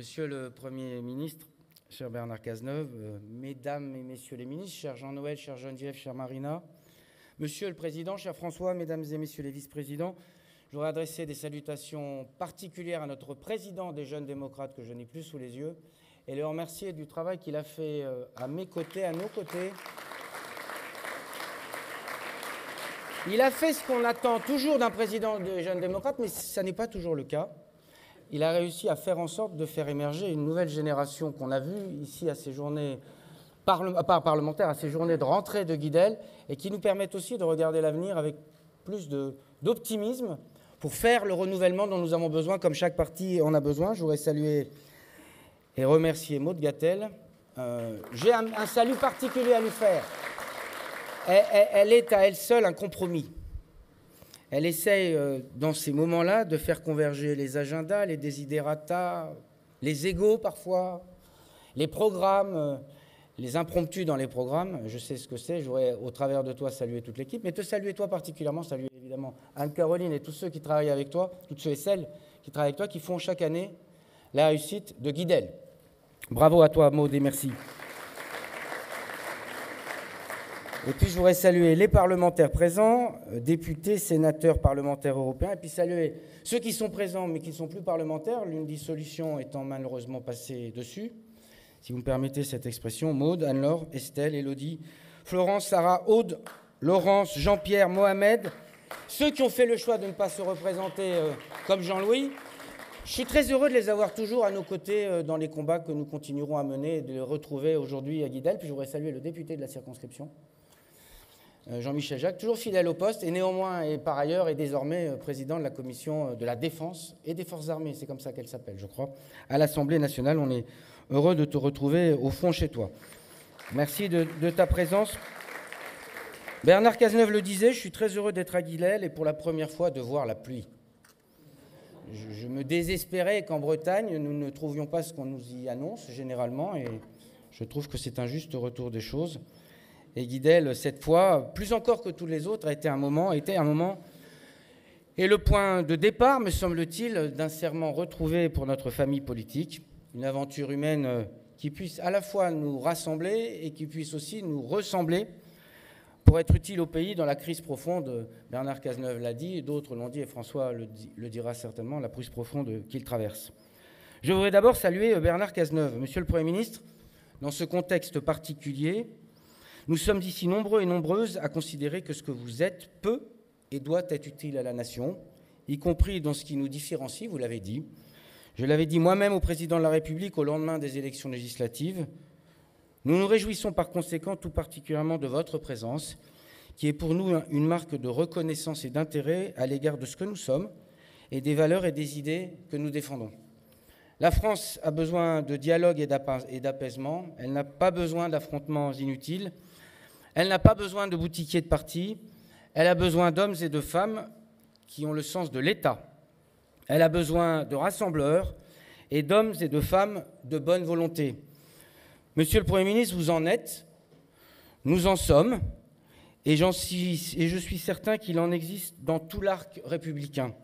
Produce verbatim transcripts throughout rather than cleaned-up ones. Monsieur le Premier ministre, cher Bernard Cazeneuve, euh, mesdames et messieurs les ministres, cher Jean-Noël, cher Geneviève, cher Marina, monsieur le Président, cher François, mesdames et messieurs les vice-présidents, je voudrais adresser des salutations particulières à notre président des Jeunes Démocrates, que je n'ai plus sous les yeux, et le remercier du travail qu'il a fait à mes côtés, à nos côtés. Il a fait ce qu'on attend toujours d'un président des Jeunes Démocrates, mais ça n'est pas toujours le cas. Il a réussi à faire en sorte de faire émerger une nouvelle génération qu'on a vue ici à ces journées parle- pas parlementaires, à ces journées de rentrée de Guidel, et qui nous permettent aussi de regarder l'avenir avec plus de, d'optimisme pour faire le renouvellement dont nous avons besoin, comme chaque parti en a besoin. Je voudrais saluer et remercier Maud Gatel. Euh, J'ai un, un salut particulier à lui faire. Elle, elle, elle est à elle seule un compromis. Elle essaye, euh, dans ces moments-là, de faire converger les agendas, les desiderata, les égos parfois, les programmes, euh, les impromptus dans les programmes. Je sais ce que c'est. Je voudrais, au travers de toi, saluer toute l'équipe, mais te saluer toi particulièrement, saluer évidemment Anne-Caroline et tous ceux qui travaillent avec toi, toutes ceux et celles qui travaillent avec toi, qui font chaque année la réussite de Guidel. Bravo à toi, Maud, et merci. Et puis je voudrais saluer les parlementaires présents, députés, sénateurs, parlementaires européens, et puis saluer ceux qui sont présents mais qui ne sont plus parlementaires, l'une des solutions étant malheureusement passée dessus, si vous me permettez cette expression, Maud, Anne-Laure, Estelle, Elodie, Florence, Sarah, Aude, Laurence, Jean-Pierre, Mohamed, ceux qui ont fait le choix de ne pas se représenter euh, comme Jean-Louis. Je suis très heureux de les avoir toujours à nos côtés dans les combats que nous continuerons à mener et de les retrouver aujourd'hui à Guidel. Puis je voudrais saluer le député de la circonscription, Jean-Michel Jacques, toujours fidèle au poste et néanmoins et par ailleurs et désormais président de la commission de la Défense et des Forces armées, c'est comme ça qu'elle s'appelle, je crois, à l'Assemblée nationale. On est heureux de te retrouver au fond chez toi. Merci de, de ta présence. Bernard Cazeneuve le disait, je suis très heureux d'être à Guidel et pour la première fois de voir la pluie. Je, je me désespérais qu'en Bretagne, nous ne trouvions pas ce qu'on nous y annonce généralement et je trouve que c'est un juste retour des choses. Et Guidel, cette fois, plus encore que tous les autres, a été un moment, était un moment et le point de départ, me semble-t-il, d'un serment retrouvé pour notre famille politique, une aventure humaine qui puisse à la fois nous rassembler et qui puisse aussi nous ressembler pour être utile au pays dans la crise profonde. Bernard Cazeneuve l'a dit, d'autres l'ont dit et François le, dit, le dira certainement, la crise profonde qu'il traverse. Je voudrais d'abord saluer Bernard Cazeneuve. Monsieur le Premier ministre, dans ce contexte particulier, nous sommes ici nombreux et nombreuses à considérer que ce que vous êtes peut et doit être utile à la nation, y compris dans ce qui nous différencie, vous l'avez dit. Je l'avais dit moi-même au Président de la République au lendemain des élections législatives. Nous nous réjouissons par conséquent tout particulièrement de votre présence, qui est pour nous une marque de reconnaissance et d'intérêt à l'égard de ce que nous sommes et des valeurs et des idées que nous défendons. La France a besoin de dialogue et d'apaisement. Elle n'a pas besoin d'affrontements inutiles. Elle n'a pas besoin de boutiquiers de partis. Elle a besoin d'hommes et de femmes qui ont le sens de l'État. Elle a besoin de rassembleurs et d'hommes et de femmes de bonne volonté. Monsieur le Premier ministre, vous en êtes, nous en sommes, et, j'en suis, et je suis certain qu'il en existe dans tout l'arc républicain.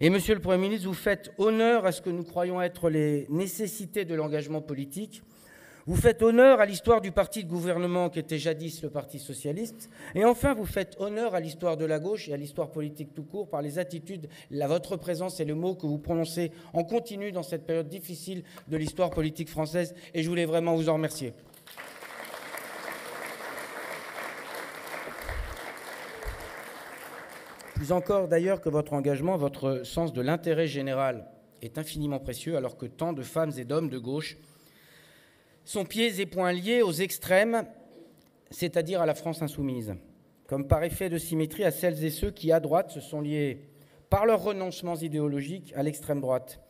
Et Monsieur le Premier ministre, vous faites honneur à ce que nous croyons être les nécessités de l'engagement politique. Vous faites honneur à l'histoire du parti de gouvernement qui était jadis le Parti socialiste. Et enfin, vous faites honneur à l'histoire de la gauche et à l'histoire politique tout court par les attitudes, la, votre présence et le mot que vous prononcez en continu dans cette période difficile de l'histoire politique française. Et je voulais vraiment vous en remercier. Plus encore d'ailleurs que votre engagement, votre sens de l'intérêt général est infiniment précieux alors que tant de femmes et d'hommes de gauche sont pieds et poings liés aux extrêmes, c'est-à-dire à la France insoumise, comme par effet de symétrie à celles et ceux qui, à droite, se sont liés par leurs renoncements idéologiques à l'extrême droite,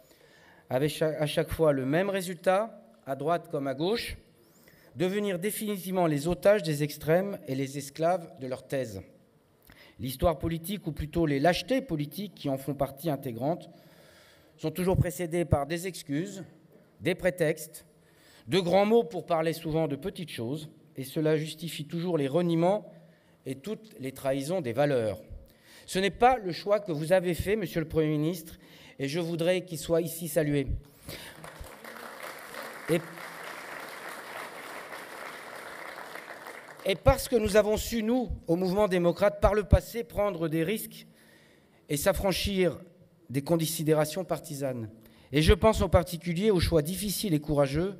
avec à chaque fois le même résultat, à droite comme à gauche, devenir définitivement les otages des extrêmes et les esclaves de leurs thèses. L'histoire politique, ou plutôt les lâchetés politiques qui en font partie intégrante, sont toujours précédées par des excuses, des prétextes, de grands mots pour parler souvent de petites choses, et cela justifie toujours les reniements et toutes les trahisons des valeurs. Ce n'est pas le choix que vous avez fait, Monsieur le Premier ministre, et je voudrais qu'il soit ici salué. Et, et parce que nous avons su, nous, au mouvement démocrate, par le passé, prendre des risques et s'affranchir des considérations partisanes. Et je pense en particulier au choix difficile et courageux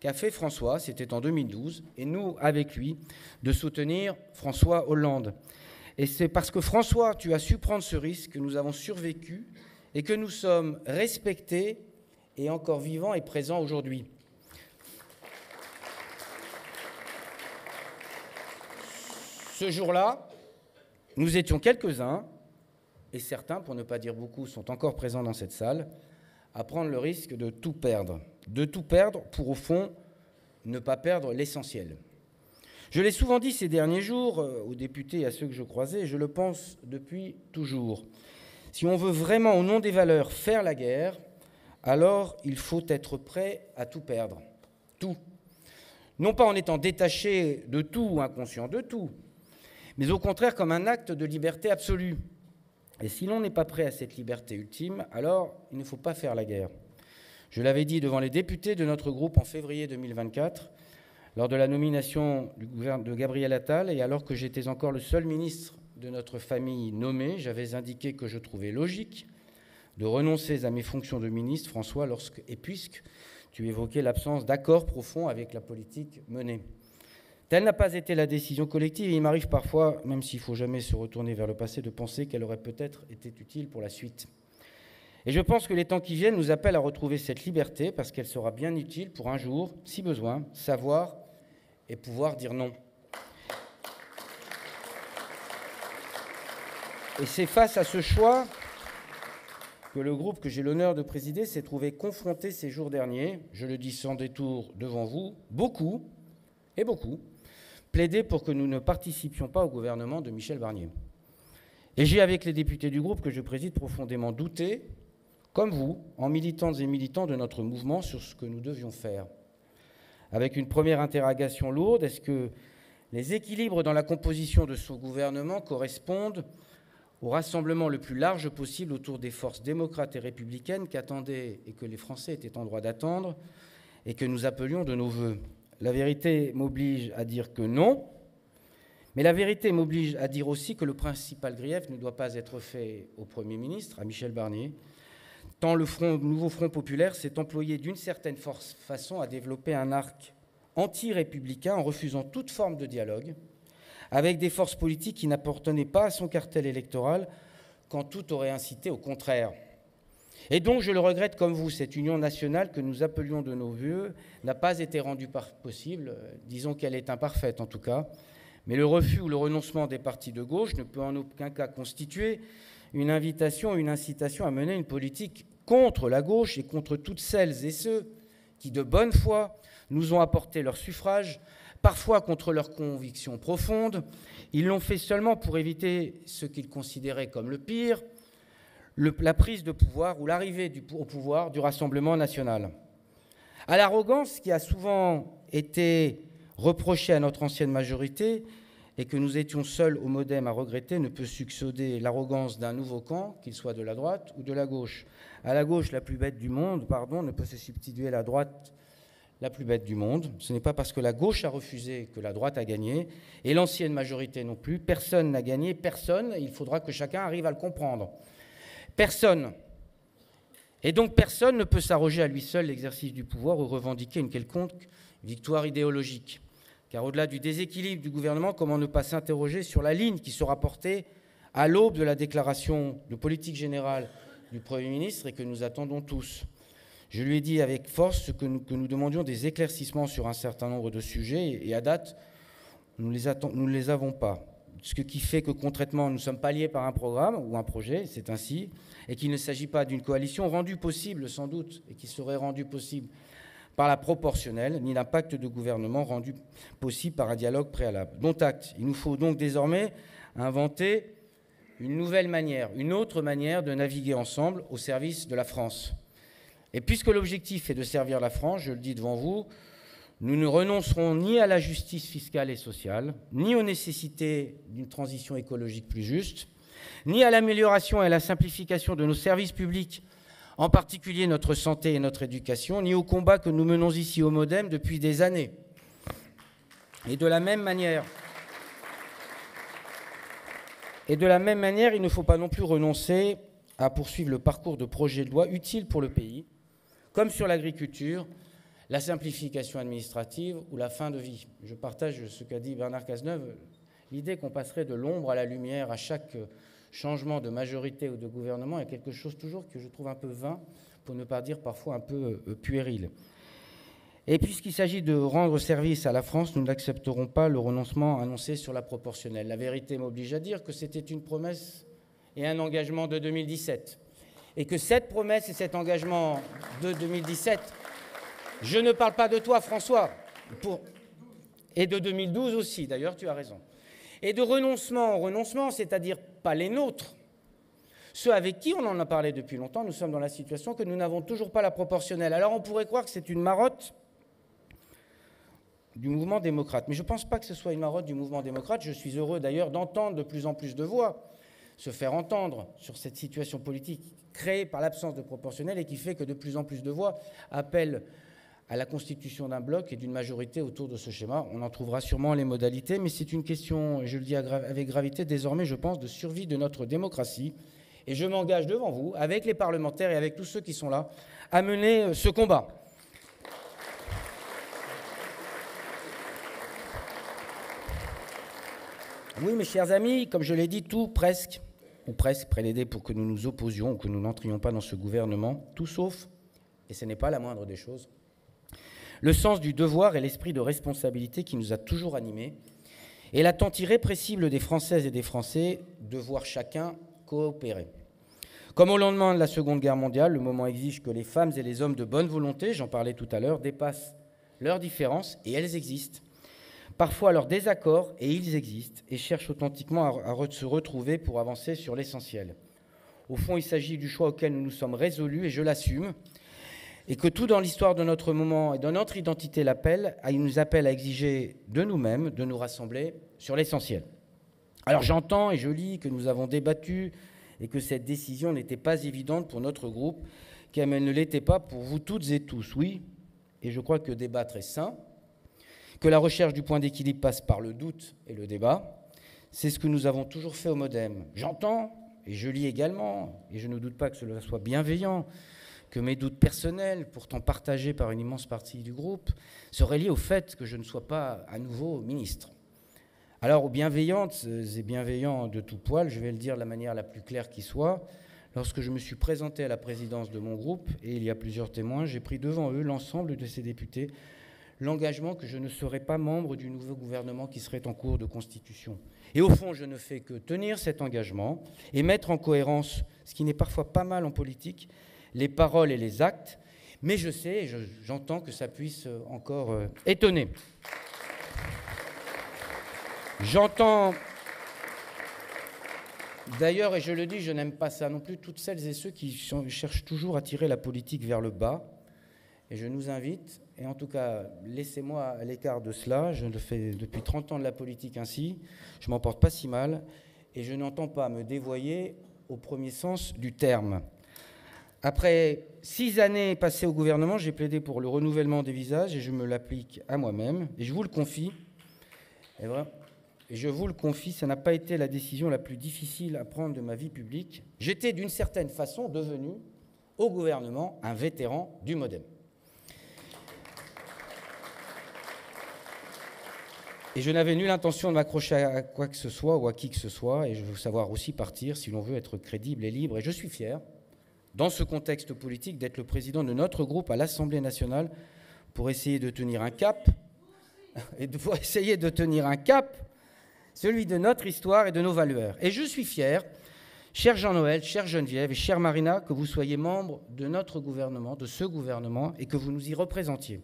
qu'a fait François, c'était en deux mille douze, et nous, avec lui, de soutenir François Hollande. Et c'est parce que, François, tu as su prendre ce risque que nous avons survécu et que nous sommes respectés et encore vivants et présents aujourd'hui. Ce jour-là, nous étions quelques-uns, et certains, pour ne pas dire beaucoup, sont encore présents dans cette salle, à prendre le risque de tout perdre. De tout perdre pour, au fond, ne pas perdre l'essentiel. Je l'ai souvent dit ces derniers jours aux députés et à ceux que je croisais, et je le pense depuis toujours. Si on veut vraiment, au nom des valeurs, faire la guerre, alors il faut être prêt à tout perdre. Tout. Non pas en étant détaché de tout ou inconscient de tout, mais au contraire comme un acte de liberté absolue. Et si l'on n'est pas prêt à cette liberté ultime, alors il ne faut pas faire la guerre. Je l'avais dit devant les députés de notre groupe en février deux mille vingt-quatre, lors de la nomination du gouvernement de Gabriel Attal, et alors que j'étais encore le seul ministre de notre famille nommé, j'avais indiqué que je trouvais logique de renoncer à mes fonctions de ministre, François, lorsque et puisque tu évoquais l'absence d'accord profond avec la politique menée. Telle n'a pas été la décision collective, et il m'arrive parfois, même s'il ne faut jamais se retourner vers le passé, de penser qu'elle aurait peut-être été utile pour la suite. Et je pense que les temps qui viennent nous appellent à retrouver cette liberté, parce qu'elle sera bien utile pour un jour, si besoin, savoir et pouvoir dire non. Et c'est face à ce choix que le groupe que j'ai l'honneur de présider s'est trouvé confronté ces jours derniers, je le dis sans détour devant vous, beaucoup, et beaucoup, plaider pour que nous ne participions pas au gouvernement de Michel Barnier. Et j'ai, avec les députés du groupe que je préside, profondément douté, comme vous, en militantes et militants de notre mouvement, sur ce que nous devions faire. Avec une première interrogation lourde, est-ce que les équilibres dans la composition de ce gouvernement correspondent au rassemblement le plus large possible autour des forces démocrates et républicaines qu'attendaient et que les Français étaient en droit d'attendre et que nous appelions de nos voeux? La vérité m'oblige à dire que non, mais la vérité m'oblige à dire aussi que le principal grief ne doit pas être fait au Premier ministre, à Michel Barnier, tant le front, nouveau Front populaire s'est employé d'une certaine force, façon à développer un arc anti-républicain en refusant toute forme de dialogue avec des forces politiques qui n'appartenaient pas à son cartel électoral quand tout aurait incité au contraire. Et donc, je le regrette comme vous, cette union nationale que nous appelions de nos voeux n'a pas été rendue possible, disons qu'elle est imparfaite en tout cas, mais le refus ou le renoncement des partis de gauche ne peut en aucun cas constituer une invitation, une incitation à mener une politique contre la gauche et contre toutes celles et ceux qui, de bonne foi, nous ont apporté leur suffrage, parfois contre leurs convictions profondes. Ils l'ont fait seulement pour éviter ce qu'ils considéraient comme le pire, Le, la prise de pouvoir ou l'arrivée au pouvoir du Rassemblement national. À l'arrogance qui a souvent été reprochée à notre ancienne majorité et que nous étions seuls au MoDem à regretter, ne peut succéder l'arrogance d'un nouveau camp, qu'il soit de la droite ou de la gauche. À la gauche, la plus bête du monde, pardon, ne peut se substituer à la droite, la plus bête du monde. Ce n'est pas parce que la gauche a refusé que la droite a gagné, et l'ancienne majorité non plus. Personne n'a gagné, personne. Il faudra que chacun arrive à le comprendre. Personne. Et donc personne ne peut s'arroger à lui seul l'exercice du pouvoir ou revendiquer une quelconque victoire idéologique. Car au-delà du déséquilibre du gouvernement, comment ne pas s'interroger sur la ligne qui sera portée à l'aube de la déclaration de politique générale du Premier ministre et que nous attendons tous. Je lui ai dit avec force que nous, que nous demandions des éclaircissements sur un certain nombre de sujets et à date, nous les attend, nous ne les avons pas. Ce qui fait que concrètement, nous sommes palliés par un programme ou un projet, c'est ainsi, et qu'il ne s'agit pas d'une coalition rendue possible, sans doute, et qui serait rendue possible par la proportionnelle, ni d'un pacte de gouvernement rendu possible par un dialogue préalable. Dont acte. Il nous faut donc désormais inventer une nouvelle manière, une autre manière de naviguer ensemble au service de la France. Et puisque l'objectif est de servir la France, je le dis devant vous, nous ne renoncerons ni à la justice fiscale et sociale, ni aux nécessités d'une transition écologique plus juste, ni à l'amélioration et à la simplification de nos services publics en particulier notre santé et notre éducation, ni au combat que nous menons ici au MoDem depuis des années. Et de la même manière, et de la même manière, il ne faut pas non plus renoncer à poursuivre le parcours de projets de loi utiles pour le pays, comme sur l'agriculture, la simplification administrative ou la fin de vie. Je partage ce qu'a dit Bernard Cazeneuve, l'idée qu'on passerait de l'ombre à la lumière à chaque changement de majorité ou de gouvernement est quelque chose toujours que je trouve un peu vain, pour ne pas dire parfois un peu puéril. Et puisqu'il s'agit de rendre service à la France, nous n'accepterons pas le renoncement annoncé sur la proportionnelle. La vérité m'oblige à dire que c'était une promesse et un engagement de deux mille dix-sept. Et que cette promesse et cet engagement de deux mille dix-sept, je ne parle pas de toi, François, pour... et de deux mille douze aussi, d'ailleurs, tu as raison. Et de renoncement en renoncement, c'est-à-dire pas les nôtres, ceux avec qui on en a parlé depuis longtemps, nous sommes dans la situation que nous n'avons toujours pas la proportionnelle. Alors on pourrait croire que c'est une marotte du mouvement démocrate. Mais je ne pense pas que ce soit une marotte du mouvement démocrate. Je suis heureux d'ailleurs d'entendre de plus en plus de voix se faire entendre sur cette situation politique créée par l'absence de proportionnelle et qui fait que de plus en plus de voix appellent à la constitution d'un bloc et d'une majorité autour de ce schéma. On en trouvera sûrement les modalités, mais c'est une question, je le dis avec gravité, désormais, je pense, de survie de notre démocratie. Et je m'engage devant vous, avec les parlementaires et avec tous ceux qui sont là, à mener ce combat. Oui, mes chers amis, comme je l'ai dit, tout presque, ou presque, prélédé pour que nous nous opposions ou que nous n'entrions pas dans ce gouvernement, tout sauf, et ce n'est pas la moindre des choses, le sens du devoir et l'esprit de responsabilité qui nous a toujours animés, et l'attente irrépressible des Françaises et des Français de voir chacun coopérer. Comme au lendemain de la Seconde Guerre mondiale, le moment exige que les femmes et les hommes de bonne volonté, j'en parlais tout à l'heure, dépassent leurs différences, et elles existent. Parfois leurs désaccords, et ils existent, et cherchent authentiquement à se retrouver pour avancer sur l'essentiel. Au fond, il s'agit du choix auquel nous nous sommes résolus, et je l'assume, et que tout dans l'histoire de notre moment et de notre identité l'appelle, il nous appelle à exiger de nous-mêmes de nous rassembler sur l'essentiel. Alors j'entends et je lis que nous avons débattu et que cette décision n'était pas évidente pour notre groupe, qu'elle ne l'était pas pour vous toutes et tous. Oui, et je crois que débattre est sain, que la recherche du point d'équilibre passe par le doute et le débat. C'est ce que nous avons toujours fait au MoDem. J'entends, et je lis également, et je ne doute pas que cela soit bienveillant, que mes doutes personnels, pourtant partagés par une immense partie du groupe, seraient liés au fait que je ne sois pas à nouveau ministre. Alors, aux bienveillantes et bienveillants de tout poil, je vais le dire de la manière la plus claire qui soit, lorsque je me suis présenté à la présidence de mon groupe, et il y a plusieurs témoins, j'ai pris devant eux, l'ensemble de ces députés, l'engagement que je ne serai pas membre du nouveau gouvernement qui serait en cours de constitution. Et au fond, je ne fais que tenir cet engagement et mettre en cohérence, ce qui n'est parfois pas mal en politique, les paroles et les actes, mais je sais et j'entends que ça puisse encore euh, étonner. J'entends, d'ailleurs, et je le dis, je n'aime pas ça non plus, toutes celles et ceux qui sont, cherchent toujours à tirer la politique vers le bas, et je nous invite, et en tout cas, laissez-moi à l'écart de cela, je le fais depuis trente ans de la politique ainsi, je ne m'en porte pas si mal, et je n'entends pas me dévoyer au premier sens du terme. Après six années passées au gouvernement, j'ai plaidé pour le renouvellement des visages et je me l'applique à moi-même. Et je vous le confie, et vrai, je vous le confie, ça n'a pas été la décision la plus difficile à prendre de ma vie publique. J'étais d'une certaine façon devenu, au gouvernement, un vétéran du MoDem. Et je n'avais nulle intention de m'accrocher à quoi que ce soit ou à qui que ce soit. Et je veux savoir aussi partir si l'on veut être crédible et libre. Et je suis fier, dans ce contexte politique, d'être le président de notre groupe à l'Assemblée nationale pour essayer de tenir un cap, et de, pour essayer de tenir un cap, celui de notre histoire et de nos valeurs. Et je suis fier, cher Jean-Noël, chère Geneviève et chère Marina, que vous soyez membres de notre gouvernement, de ce gouvernement, et que vous nous y représentiez.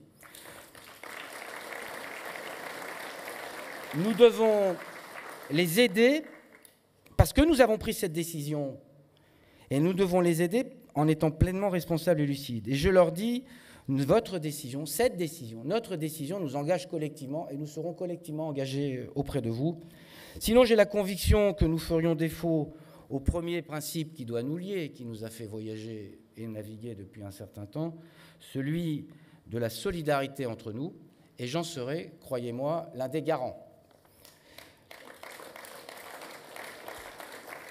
Nous devons les aider, parce que nous avons pris cette décision, et nous devons les aider en étant pleinement responsables et lucides. Et je leur dis, votre décision, cette décision, notre décision nous engage collectivement et nous serons collectivement engagés auprès de vous. Sinon, j'ai la conviction que nous ferions défaut au premier principe qui doit nous lier, qui nous a fait voyager et naviguait depuis un certain temps, celui de la solidarité entre nous, et j'en serai, croyez-moi, l'un des garants.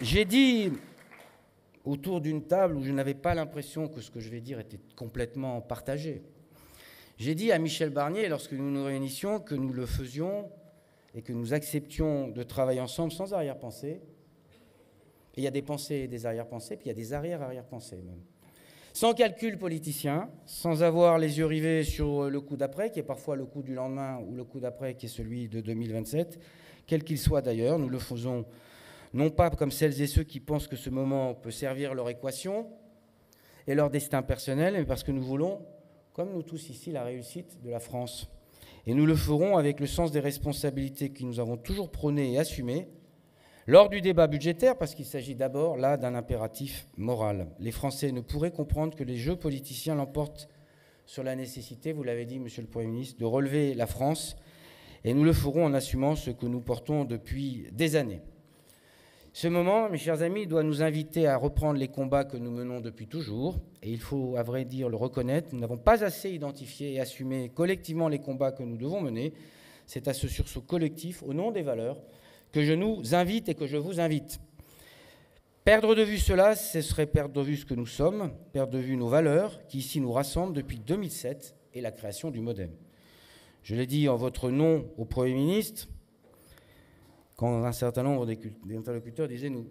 J'ai dit, autour d'une table où je n'avais pas l'impression que ce que je vais dire était complètement partagé, j'ai dit à Michel Barnier, lorsque nous nous réunissions, que nous le faisions et que nous acceptions de travailler ensemble sans arrière-pensée. Et il y a des pensées et des arrière-pensées, puis il y a des arrière-arrière-pensées même. Sans calcul politicien, sans avoir les yeux rivés sur le coup d'après, qui est parfois le coup du lendemain ou le coup d'après, qui est celui de deux mille vingt-sept, quel qu'il soit d'ailleurs, nous le faisons non pas comme celles et ceux qui pensent que ce moment peut servir leur équation et leur destin personnel, mais parce que nous voulons, comme nous tous ici, la réussite de la France. Et nous le ferons avec le sens des responsabilités que nous avons toujours prônées et assumées, lors du débat budgétaire, parce qu'il s'agit d'abord là d'un impératif moral. Les Français ne pourraient comprendre que les jeux politiciens l'emportent sur la nécessité, vous l'avez dit, Monsieur le Premier ministre, de relever la France, et nous le ferons en assumant ce que nous portons depuis des années. Ce moment, mes chers amis, doit nous inviter à reprendre les combats que nous menons depuis toujours, et il faut, à vrai dire, le reconnaître, nous n'avons pas assez identifié et assumé collectivement les combats que nous devons mener. C'est à ce sursaut collectif, au nom des valeurs, que je nous invite et que je vous invite. Perdre de vue cela, ce serait perdre de vue ce que nous sommes, perdre de vue nos valeurs, qui ici nous rassemblent depuis deux mille sept et la création du MoDem. Je l'ai dit en votre nom au Premier ministre, quand un certain nombre d'interlocuteurs disaient « nous,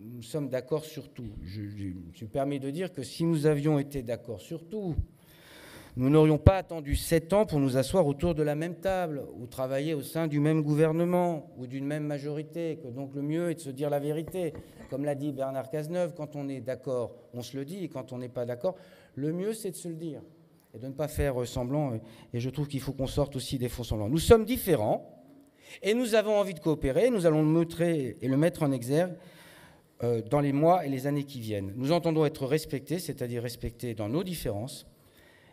nous sommes d'accord sur tout ». Je, je me suis permis de dire que si nous avions été d'accord sur tout, nous n'aurions pas attendu sept ans pour nous asseoir autour de la même table ou travailler au sein du même gouvernement ou d'une même majorité, que donc le mieux est de se dire la vérité. Comme l'a dit Bernard Cazeneuve, quand on est d'accord, on se le dit, et quand on n'est pas d'accord, le mieux c'est de se le dire et de ne pas faire semblant. Et je trouve qu'il faut qu'on sorte aussi des faux semblants. Nous sommes différents et nous avons envie de coopérer. Nous allons le montrer et le mettre en exergue euh, dans les mois et les années qui viennent. Nous entendons être respectés, c'est-à-dire respectés dans nos différences.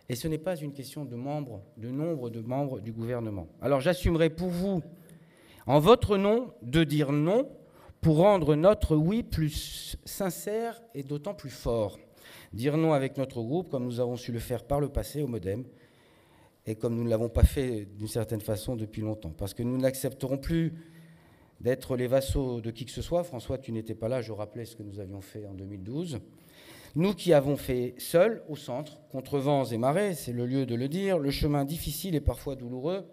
Et ce n'est pas une question de membres, de nombre de membres du gouvernement. Alors j'assumerai pour vous, en votre nom, de dire non pour rendre notre oui plus sincère et d'autant plus fort. Dire non avec notre groupe, comme nous avons su le faire par le passé au MoDem, et comme nous ne l'avons pas fait d'une certaine façon depuis longtemps. Parce que nous n'accepterons plus d'être les vassaux de qui que ce soit. François, tu n'étais pas là, je rappelais ce que nous avions fait en deux mille douze. Nous qui avons fait seuls, au centre, contre vents et marées, c'est le lieu de le dire, le chemin difficile et parfois douloureux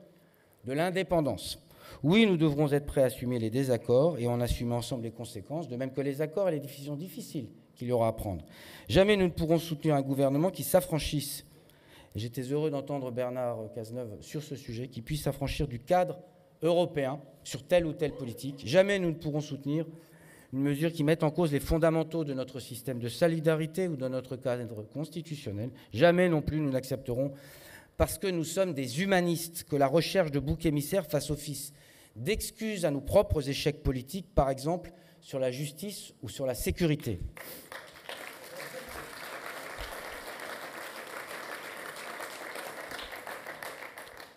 de l'indépendance. Oui, nous devrons être prêts à assumer les désaccords et en assumer ensemble les conséquences, de même que les accords et les décisions difficiles qu'il y aura à prendre. Jamais nous ne pourrons soutenir un gouvernement qui s'affranchisse. J'étais heureux d'entendre Bernard Cazeneuve sur ce sujet, qui puisse s'affranchir du cadre européen sur telle ou telle politique. Jamais nous ne pourrons soutenir une mesure qui mette en cause les fondamentaux de notre système de solidarité ou de notre cadre constitutionnel. Jamais non plus nous n'accepterons, parce que nous sommes des humanistes, que la recherche de boucs émissaires fasse office d'excuses à nos propres échecs politiques, par exemple sur la justice ou sur la sécurité.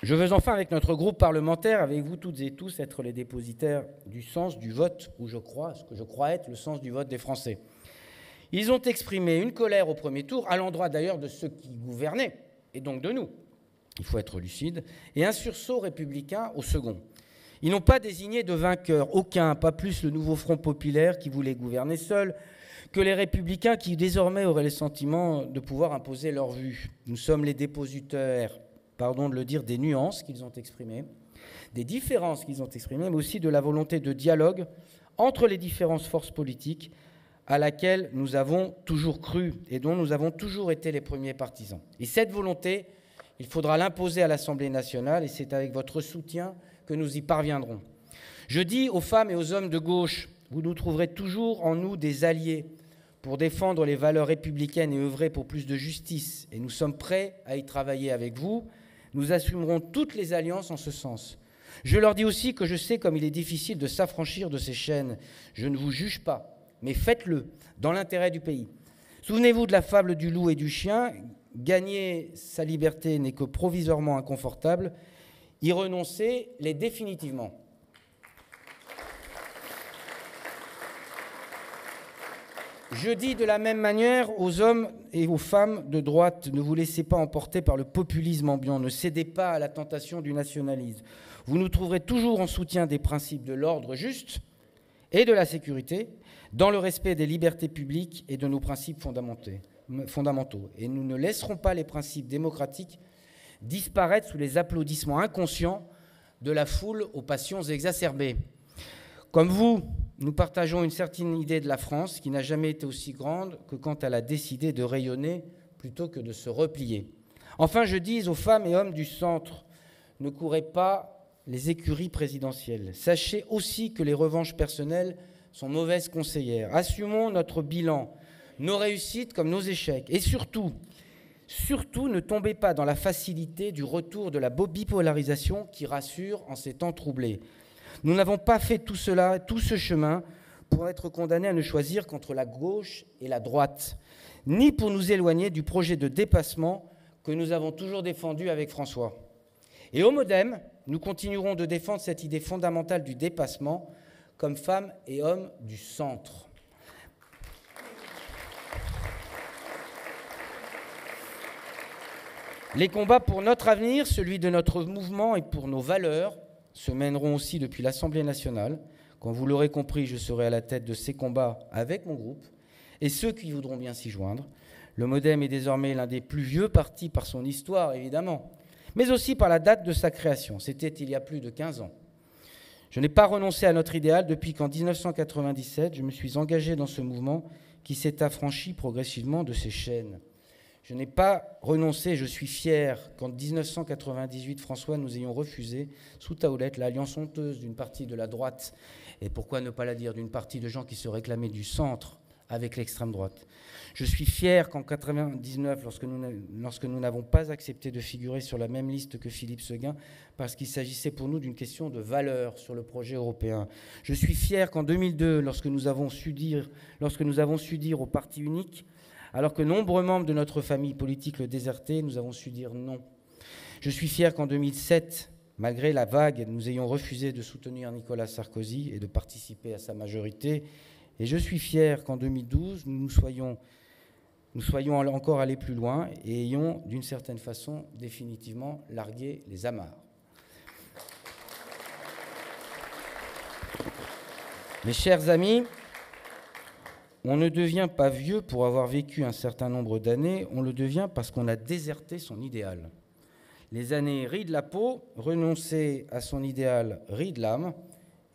Je veux enfin, avec notre groupe parlementaire, avec vous toutes et tous, être les dépositaires du sens du vote, ou je crois, ce que je crois être le sens du vote des Français. Ils ont exprimé une colère au premier tour, à l'endroit d'ailleurs de ceux qui gouvernaient, et donc de nous, il faut être lucide, et un sursaut républicain au second. Ils n'ont pas désigné de vainqueur, aucun, pas plus le nouveau Front populaire qui voulait gouverner seul, que les républicains qui désormais auraient le sentiment de pouvoir imposer leur vue. Nous sommes les dépositaires, pardon de le dire, des nuances qu'ils ont exprimées, des différences qu'ils ont exprimées, mais aussi de la volonté de dialogue entre les différentes forces politiques à laquelle nous avons toujours cru et dont nous avons toujours été les premiers partisans. Et cette volonté, il faudra l'imposer à l'Assemblée nationale, et c'est avec votre soutien que nous y parviendrons. Je dis aux femmes et aux hommes de gauche, vous nous trouverez toujours en nous des alliés pour défendre les valeurs républicaines et œuvrer pour plus de justice, et nous sommes prêts à y travailler avec vous. Nous assumerons toutes les alliances en ce sens. Je leur dis aussi que je sais comme il est difficile de s'affranchir de ces chaînes. Je ne vous juge pas, mais faites-le dans l'intérêt du pays. Souvenez-vous de la fable du loup et du chien. Gagner sa liberté n'est que provisoirement inconfortable. Y renoncer l'est définitivement. Je dis de la même manière aux hommes et aux femmes de droite, ne vous laissez pas emporter par le populisme ambiant, ne cédez pas à la tentation du nationalisme. Vous nous trouverez toujours en soutien des principes de l'ordre juste et de la sécurité, dans le respect des libertés publiques et de nos principes fondamentaux. Et nous ne laisserons pas les principes démocratiques disparaître sous les applaudissements inconscients de la foule aux passions exacerbées. Comme vous, nous partageons une certaine idée de la France qui n'a jamais été aussi grande que quand elle a décidé de rayonner plutôt que de se replier. Enfin, je dis aux femmes et hommes du centre, ne courez pas les écuries présidentielles. Sachez aussi que les revanches personnelles sont mauvaises conseillères. Assumons notre bilan, nos réussites comme nos échecs. Et surtout, surtout ne tombez pas dans la facilité du retour de la bipolarisation qui rassure en ces temps troublés. Nous n'avons pas fait tout cela, tout ce chemin pour être condamnés à ne choisir qu'entre la gauche et la droite, ni pour nous éloigner du projet de dépassement que nous avons toujours défendu avec François. Et au MoDem, nous continuerons de défendre cette idée fondamentale du dépassement comme femmes et hommes du centre. Les combats pour notre avenir, celui de notre mouvement et pour nos valeurs, se mèneront aussi depuis l'Assemblée nationale. Quand vous l'aurez compris, je serai à la tête de ces combats avec mon groupe et ceux qui voudront bien s'y joindre. Le MoDem est désormais l'un des plus vieux partis par son histoire, évidemment, mais aussi par la date de sa création. C'était il y a plus de quinze ans. Je n'ai pas renoncé à notre idéal depuis qu'en mille neuf cent quatre-vingt-dix-sept, je me suis engagé dans ce mouvement qui s'est affranchi progressivement de ses chaînes. Je n'ai pas renoncé, je suis fier qu'en mille neuf cent quatre-vingt-dix-huit, François, nous ayons refusé, sous taoulette, l'alliance honteuse d'une partie de la droite, et pourquoi ne pas la dire, d'une partie de gens qui se réclamaient du centre avec l'extrême droite. Je suis fier qu'en mille neuf cent quatre-vingt-dix-neuf, lorsque nous, lorsque nous n'avons pas accepté de figurer sur la même liste que Philippe Seguin, parce qu'il s'agissait pour nous d'une question de valeur sur le projet européen. Je suis fier qu'en deux mille deux, lorsque nous avons su dire, lorsque nous avons su dire au parti unique, alors que nombreux membres de notre famille politique le désertaient, nous avons su dire non. Je suis fier qu'en deux mille sept, malgré la vague, nous ayons refusé de soutenir Nicolas Sarkozy et de participer à sa majorité. Et je suis fier qu'en deux mille douze, nous, nous, soyons, nous soyons encore allés plus loin et ayons, d'une certaine façon, définitivement largué les amarres. Mes chers amis, on ne devient pas vieux pour avoir vécu un certain nombre d'années, on le devient parce qu'on a déserté son idéal. Les années rident la peau, renoncer à son idéal ride l'âme,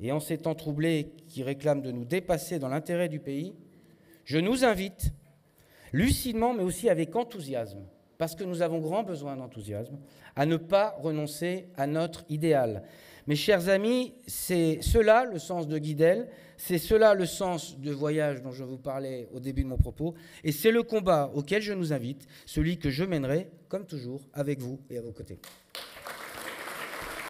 et en ces temps troublés qui réclament de nous dépasser dans l'intérêt du pays, je nous invite, lucidement mais aussi avec enthousiasme, parce que nous avons grand besoin d'enthousiasme, à ne pas renoncer à notre idéal. Mes chers amis, c'est cela le sens de Guidel, c'est cela le sens de voyage dont je vous parlais au début de mon propos, et c'est le combat auquel je nous invite, celui que je mènerai, comme toujours, avec vous et à vos côtés.